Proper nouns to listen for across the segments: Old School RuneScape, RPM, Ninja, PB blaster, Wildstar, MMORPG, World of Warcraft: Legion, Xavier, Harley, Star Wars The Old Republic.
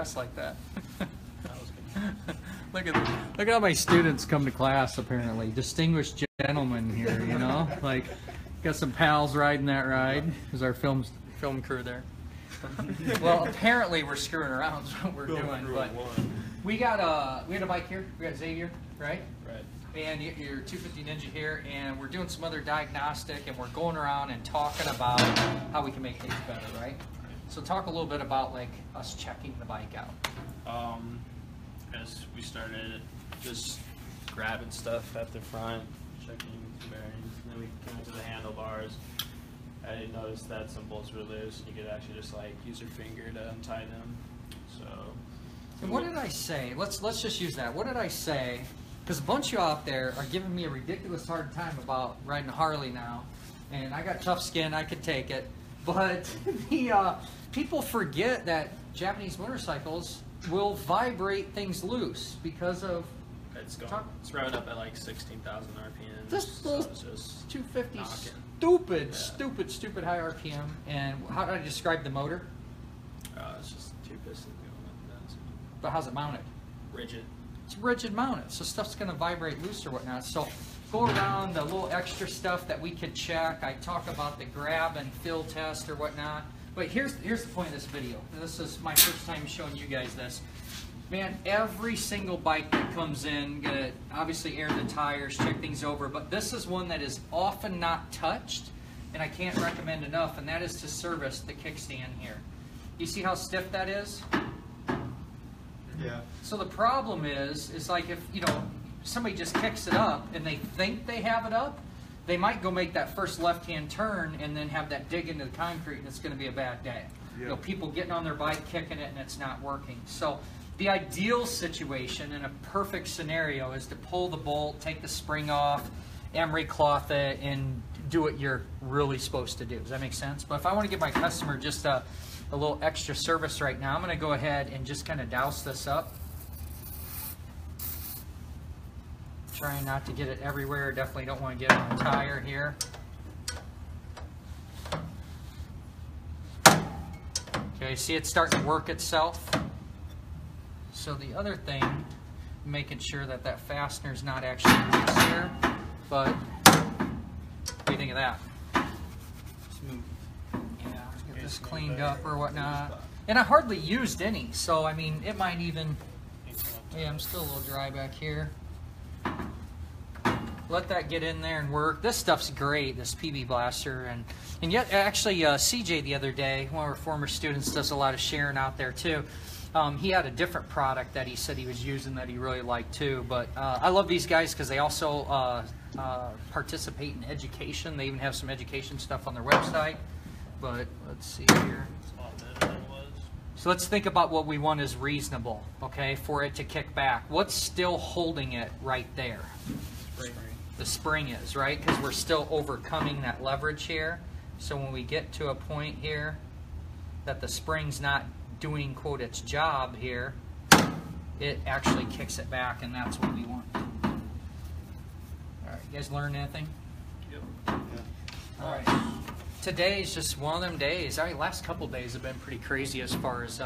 dress like that. That was good. Look at how my students come to class, apparently. Distinguished gentlemen here, you know? Like, got some pals riding that ride. There's our film crew there. Well, apparently we're screwing around is what we're doing, but we had a bike here. We got Xavier, right? Right. And your 250 Ninja here, and we're doing some other diagnostic, and we're going around and talking about how we can make things better, right? So talk a little bit about like us checking the bike out. As we started, just grabbing stuff at the front, checking bearings, and then we came to the handlebars. I didn't notice that some bolts were loose, and you could actually just like use your finger to untie them. So. And what did I say? Let's just use that. What did I say? Because a bunch of you out there are giving me a ridiculous hard time about riding a Harley now, and I got tough skin. I could take it, but the people forget that Japanese motorcycles will vibrate things loose because of. It's rounded up at like 16,000 RPM. This little 250 knocking. Stupid, yeah. stupid high RPM. And how do I describe the motor? It's just two pistons going like that. But how's it mounted? Rigid. It's rigid mounted, so stuff's going to vibrate loose or whatnot. So go around the little extra stuff that we could check. I talk about the grab and fill test or whatnot. But here's the point of this video. This is my first time showing you guys this. Man, every single bike that comes in, gonna obviously air the tires, check things over, but this is one that is often not touched, and I can't recommend enough, and that is to service the kickstand here. You see how stiff that is? Yeah. So the problem is like if, you know, somebody just kicks it up and they think they have it up, they might go make that first left-hand turn and then have that dig into the concrete, and it's gonna be a bad day. Yeah. You know, people getting on their bike, kicking it, and it's not working. So. The ideal situation in a perfect scenario is to pull the bolt, take the spring off, emery cloth it, and do what you're really supposed to do. Does that make sense? But if I want to give my customer just a little extra service right now, I'm going to go ahead and just kind of douse this up. Trying not to get it everywhere. Definitely don't want to get it on the tire here. Okay, see it's starting to work itself. So the other thing, making sure that that fastener is not actually loose here, but what do you think of that? Smooth. Yeah, let's get this cleaned up or whatnot. And I hardly used any, so I mean, it might even, yeah, I'm still a little dry back here. Let that get in there and work. This stuff's great, this PB blaster. And yet, actually, CJ the other day, one of our former students does a lot of sharing out there too. He had a different product that he said he was using that he really liked too, but I love these guys because they also participate in education. They even have some education stuff on their website, but let's see here. So let's think about what we want is reasonable, okay, for it to kick back. What's still holding it right there? The spring is, right, because we're still overcoming that leverage here. So when we get to a point here that the spring's not doing, quote, its job here, it actually kicks it back, and that's what we want. All right, you guys learned anything? Yep. Yeah. All right. Today's just one of them days. I mean, last couple days have been pretty crazy as far as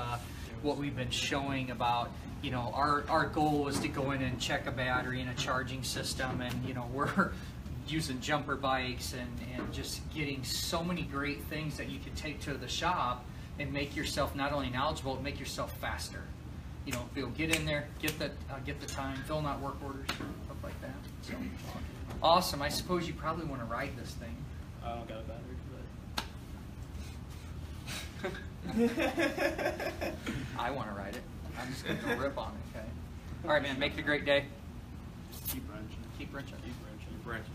what we've been showing about, you know, our goal was to go in and check a battery and a charging system, and, you know, we're using jumper bikes and just getting so many great things that you can take to the shop and make yourself not only knowledgeable, but make yourself faster. You know, Phil, get in there, get the time, fill out work orders, stuff like that. So awesome. I suppose you probably want to ride this thing. I don't got a battery, but I want to ride it. I'm just going to go rip on it, okay? All right, man, make it a great day. Keep wrenching. Keep wrenching. Keep wrenching. Keep wrenching.